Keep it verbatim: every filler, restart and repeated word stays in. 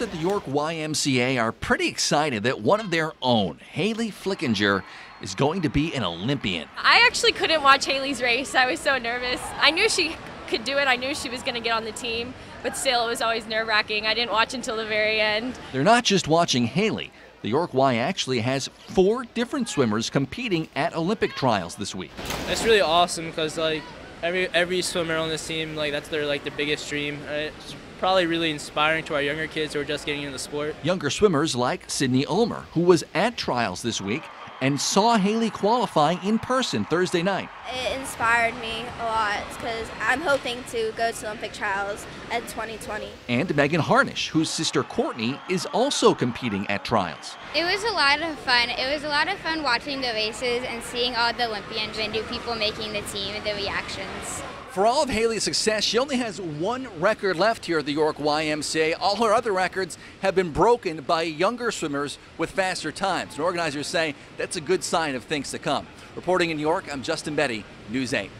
Seniors at the York Y M C A are pretty excited that one of their own, Hali Flickinger, is going to be an Olympian. I actually couldn't watch Hali's race. I was so nervous. I knew she could do it. I knew she was going to get on the team, but still, it was always nerve-wracking. I didn't watch until the very end. They're not just watching Hali. The York Y actually has four different swimmers competing at Olympic trials this week. It's really awesome because like every every swimmer on this team, like that's their like the biggest dream. It's probably really inspiring to our younger kids who are just getting into the sport. Younger swimmers like Sydney Ulmer, who was at trials this week and saw Hali qualifying in person Thursday night. It inspired me a lot because I'm hoping to go to Olympic trials at twenty twenty. And Megan Harnish, whose sister Courtney is also competing at trials. It was a lot of fun. It was a lot of fun watching the races and seeing all the Olympians and new people making the team and the reactions. For all of Hali's success, she only has one record left here at the York Y M C A. All her other records have been broken by younger swimmers with faster times. And organizers say that's a good sign of things to come. Reporting in York, I'm Justin Betty, News eight.